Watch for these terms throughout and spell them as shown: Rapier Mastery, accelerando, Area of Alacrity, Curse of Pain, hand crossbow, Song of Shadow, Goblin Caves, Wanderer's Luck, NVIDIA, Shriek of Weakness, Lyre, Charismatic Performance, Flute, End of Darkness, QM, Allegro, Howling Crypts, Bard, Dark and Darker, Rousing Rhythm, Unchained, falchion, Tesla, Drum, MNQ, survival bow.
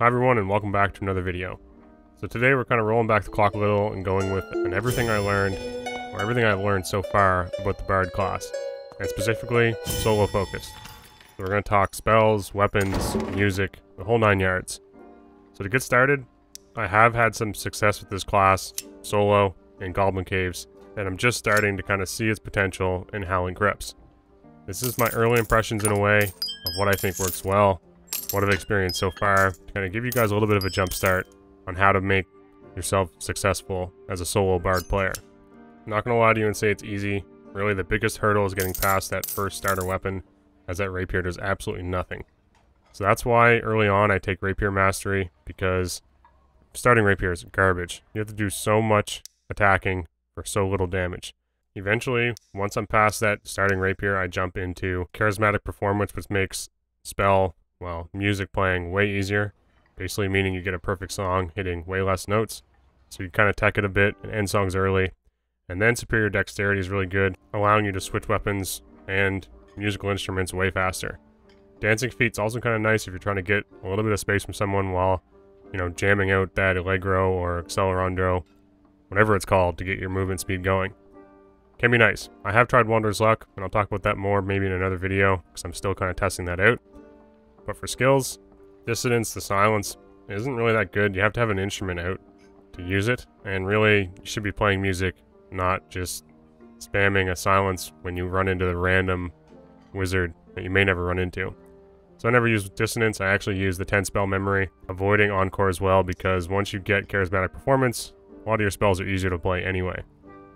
Hi everyone and welcome back to another video. So today we're kind of rolling back the clock a little and going with everything I've learned so far about the Bard class, and specifically solo focused. So we're going to talk spells, weapons, music, the whole nine yards. So to get started, I have had some success with this class solo in Goblin Caves, and I'm just starting to kind of see its potential in Howling Crypts. This is my early impressions in a way of what I think works well, what I've experienced so far, to kind of give you guys a little bit of a jump start on how to make yourself successful as a solo Bard player. I'm not going to lie to you and say it's easy. Really the biggest hurdle is getting past that first starter weapon, as that rapier does absolutely nothing. So that's why early on I take Rapier Mastery, because starting rapier is garbage. You have to do so much attacking for so little damage. Eventually, once I'm past that starting rapier, I jump into Charismatic Performance, which makes spell, well, music playing way easier, basically meaning you get a perfect song hitting way less notes. So you kind of tech it a bit and end songs early. And then superior dexterity is really good, allowing you to switch weapons and musical instruments way faster. Dancing Feet's also kind of nice if you're trying to get a little bit of space from someone while, you know, jamming out that Allegro or accelerando, whatever it's called, to get your movement speed going. Can be nice. I have tried Wanderer's Luck, and I'll talk about that more maybe in another video, because I'm still kind of testing that out. But for skills, Dissonance, the silence, isn't really that good. You have to have an instrument out to use it, and really, you should be playing music, not just spamming a silence when you run into the random wizard that you may never run into. So I never use Dissonance, I actually use the 10 spell memory, avoiding Encore as well, because once you get Charismatic Performance, a lot of your spells are easier to play anyway.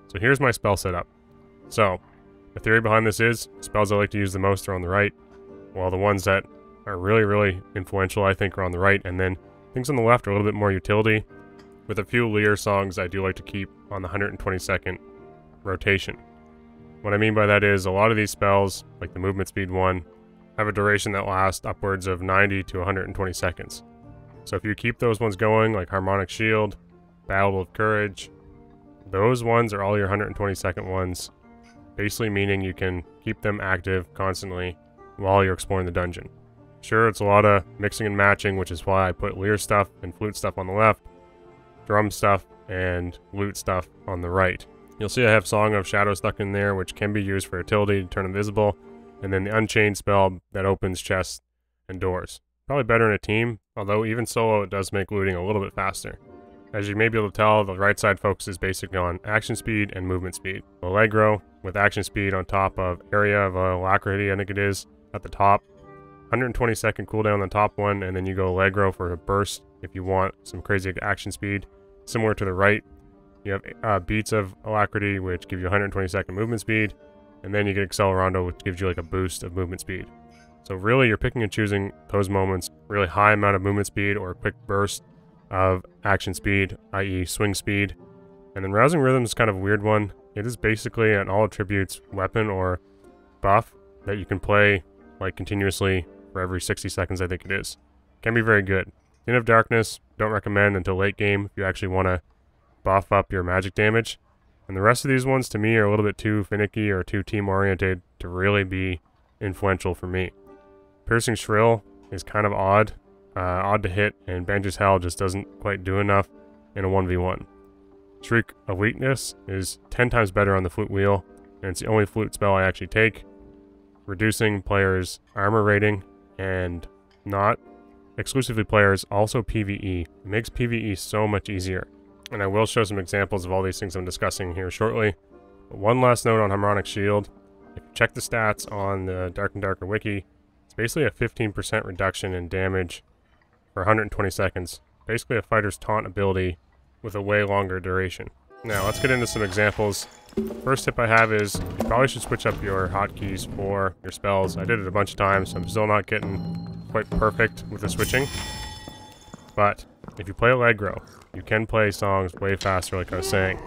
So here's my spell setup. So, the theory behind this is, spells I like to use the most are on the right, while the ones that are really influential, I think, are on the right, and then things on the left are a little bit more utility, with a few Lyre songs I do like to keep on the 122nd rotation. What I mean by that is, a lot of these spells, like the movement speed one, have a duration that lasts upwards of 90 to 120 seconds. So if you keep those ones going, like Harmonic Shield, Battle of Courage, those ones are all your 120 second ones, basically meaning you can keep them active constantly while you're exploring the dungeon. Sure, it's a lot of mixing and matching, which is why I put Lyre stuff and Flute stuff on the left, Drum stuff and Lute stuff on the right. You'll see I have Song of Shadow stuck in there, which can be used for utility to turn invisible, and then the Unchained spell that opens chests and doors. Probably better in a team, although even solo it does make looting a little bit faster. As you may be able to tell, the right side focuses basically on action speed and movement speed. Allegro, with action speed on top of Area of Alacrity, I think it is, at the top. 120 second cooldown on the top one, and then you go Allegro for a burst if you want some crazy action speed. Similar to the right, you have Beats of Alacrity, which give you 120 second movement speed, and then you get Accelerando, which gives you like a boost of movement speed. So really you're picking and choosing those moments, really high amount of movement speed or a quick burst of action speed, i.e. swing speed. And then Rousing Rhythm is kind of a weird one. It is basically an all attributes weapon or buff that you can play like continuously for every 60 seconds I think it is. Can be very good. End of Darkness, don't recommend until late game if you actually want to buff up your magic damage. And the rest of these ones, to me, are a little bit too finicky or too team-oriented to really be influential for me. Piercing Shriek is kind of odd to hit, and Banish Hell just doesn't quite do enough in a 1v1. Shriek of Weakness is 10 times better on the Flute wheel, and it's the only Flute spell I actually take, reducing players' armor rating, and not exclusively players, also PvE. It makes PvE so much easier. And I will show some examples of all these things I'm discussing here shortly. But one last note on Harmonic Shield. If you check the stats on the Dark and Darker wiki, it's basically a 15% reduction in damage for 120 seconds. Basically a fighter's taunt ability with a way longer duration. Now let's get into some examples. First tip I have is you probably should switch up your hotkeys for your spells. I did it a bunch of times, so I'm still not getting quite perfect with the switching. But if you play Allegro, you can play songs way faster, like I was saying.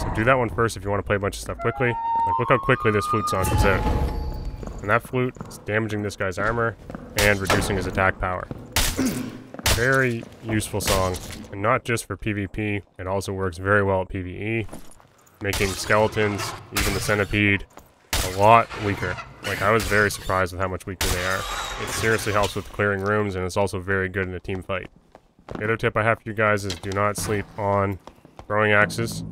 So do that one first if you want to play a bunch of stuff quickly. Like, look how quickly this Flute song comes out. And that Flute is damaging this guy's armor and reducing his attack power. Very useful song, and not just for PvP, it also works very well at PvE, making skeletons, even the centipede, a lot weaker. Like, I was very surprised with how much weaker they are. It seriously helps with clearing rooms, and it's also very good in a team fight. The other tip I have for you guys is do not sleep on throwing axes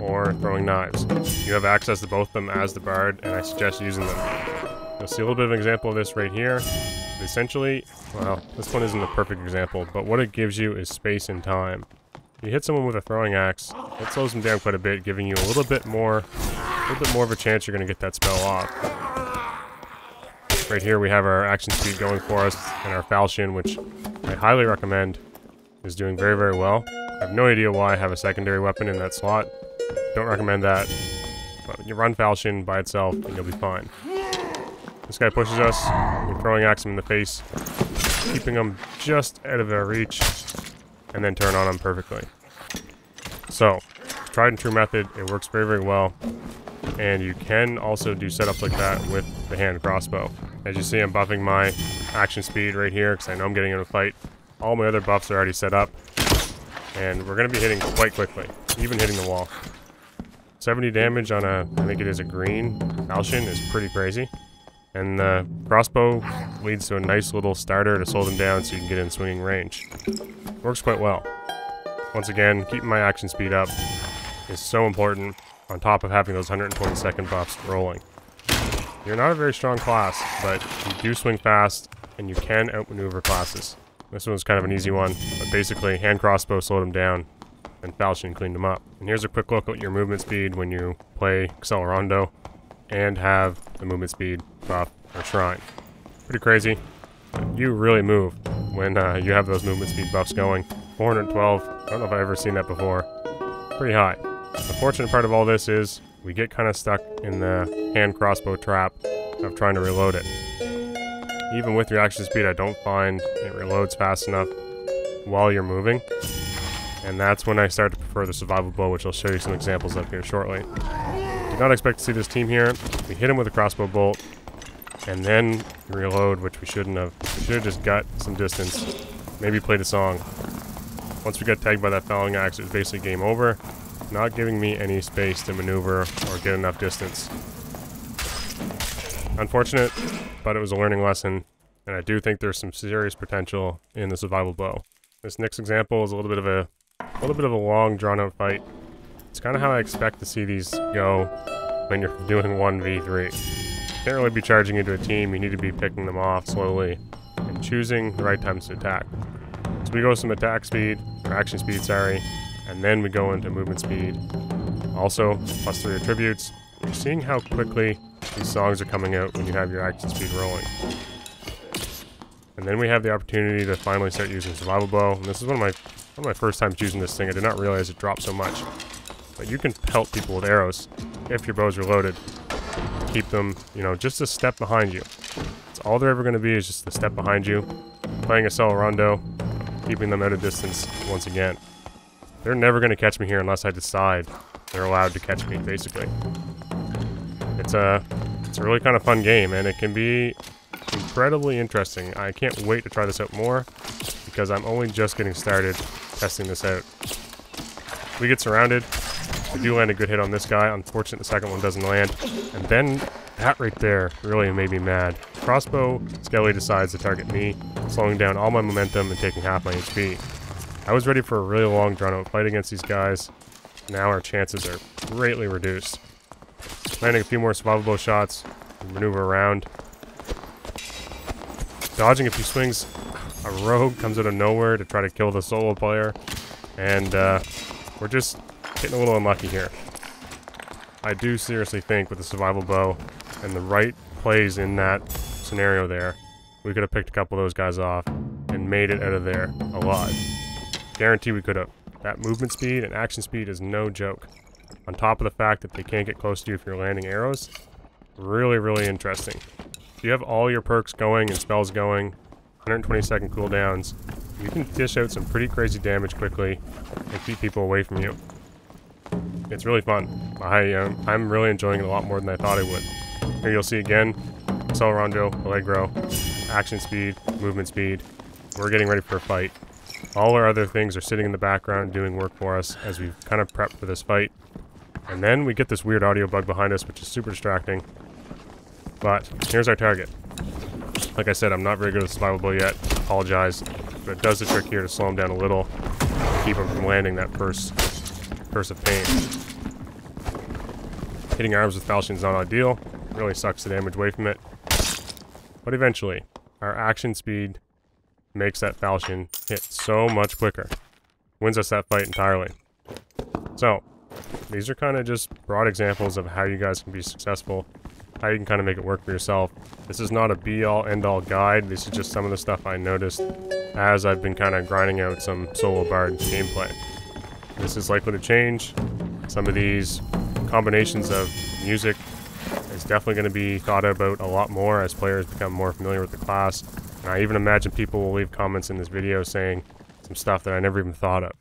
or throwing knives. You have access to both of them as the Bard, and I suggest using them. You'll see a little bit of an example of this right here. Essentially, well, this one isn't a perfect example, but what it gives you is space and time. You hit someone with a throwing axe, it slows them down quite a bit, giving you a little bit more of a chance you're going to get that spell off. Right here we have our action speed going for us, and our falchion, which I highly recommend, is doing very, very well. I have no idea why I have a secondary weapon in that slot. Don't recommend that. But you run falchion by itself, and you'll be fine. This guy pushes us, we're throwing axe him in the face, keeping him just out of our reach, and then turn on him perfectly. So, tried and true method, it works very, very well, and you can also do setups like that with the hand crossbow. As you see, I'm buffing my action speed right here, because I know I'm getting in a fight. All my other buffs are already set up, and we're going to be hitting quite quickly, even hitting the wall. 70 damage on a, I think it is a green falchion, is pretty crazy. And the crossbow leads to a nice little starter to slow them down so you can get in swinging range. Works quite well. Once again, keeping my action speed up is so important, on top of having those 120-second buffs rolling. You're not a very strong class, but you do swing fast, and you can outmaneuver classes. This one's kind of an easy one, but basically, hand crossbow slowed them down, and falchion cleaned them up. And here's a quick look at your movement speed when you play Accelerando and have the movement speed buff or shrine. Pretty crazy. You really move when you have those movement speed buffs going. 412, I don't know if I've ever seen that before. Pretty high. The fortunate part of all this is we get kind of stuck in the hand crossbow trap of trying to reload it. Even with your action speed, I don't find it reloads fast enough while you're moving. And that's when I start to prefer the survival bow, which I'll show you some examples of here shortly. Did not expect to see this team here. We hit him with a crossbow bolt, and then reload, which we shouldn't have. We should have just got some distance, maybe played a song. Once we got tagged by that fouling axe, it was basically game over, not giving me any space to maneuver or get enough distance. Unfortunate, but it was a learning lesson, and I do think there's some serious potential in the survival bow. This next example is a little bit of a long, drawn-out fight. It's kind of how I expect to see these go when you're doing 1v3. You can't really be charging into a team, you need to be picking them off slowly and choosing the right times to attack. So we go some attack speed, or action speed, sorry, and then we go into movement speed. Also, +3 attributes. You're seeing how quickly these songs are coming out when you have your action speed rolling. And then we have the opportunity to finally start using survival bow. And this is one of my first times using this thing. I did not realize it dropped so much. But you can pelt people with arrows if your bows are loaded. Keep them, you know, just a step behind you. It's all they're ever going to be is just a step behind you. Playing Accelerando, keeping them at a distance once again. They're never going to catch me here unless I decide they're allowed to catch me, basically. It's a really kind of fun game, and it can be incredibly interesting. I can't wait to try this out more, because I'm only just getting started testing this out. We get surrounded. I do land a good hit on this guy. Unfortunately, the second one doesn't land. And then that right there really made me mad. Crossbow Skelly decides to target me, slowing down all my momentum and taking half my HP. I was ready for a really long drawn-out fight against these guys. Now our chances are greatly reduced. Landing a few more survival bow shots, maneuver around. Dodging a few swings, a rogue comes out of nowhere to try to kill the solo player. And we're just getting a little unlucky here. I do seriously think with the survival bow and the right plays in that scenario there, we could have picked a couple of those guys off and made it out of there alive. Guarantee we could have. That movement speed and action speed is no joke. On top of the fact that they can't get close to you if you're landing arrows, really, really interesting. If you have all your perks going and spells going, 120-second cooldowns, you can dish out some pretty crazy damage quickly and keep people away from you. It's really fun. I'm really enjoying it a lot more than I thought I would. Here you'll see again, Accelerando, Allegro, action speed, movement speed. We're getting ready for a fight. All our other things are sitting in the background doing work for us as we kind of prep for this fight. And then we get this weird audio bug behind us, which is super distracting. But here's our target. Like I said, I'm not very good at survival bow yet. Apologize. But it does the trick here to slow him down a little. Keep him from landing that Curse of Pain. Hitting arms with falchion is not ideal. It really sucks the damage away from it. But eventually, our action speed makes that falchion hit so much quicker. Wins us that fight entirely. So, these are kind of just broad examples of how you guys can be successful, how you can kind of make it work for yourself. This is not a be-all, end-all guide. This is just some of the stuff I noticed as I've been kind of grinding out some solo bard gameplay. This is likely to change. Some of these combinations of music is definitely going to be thought about a lot more as players become more familiar with the class. And I even imagine people will leave comments in this video saying some stuff that I never even thought of.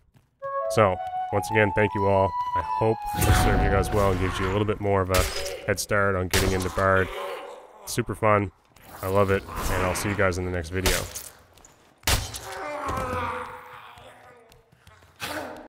So, once again, thank you all. I hope this served you guys well and gives you a little bit more of a head start on getting into Bard. It's super fun. I love it, and I'll see you guys in the next video.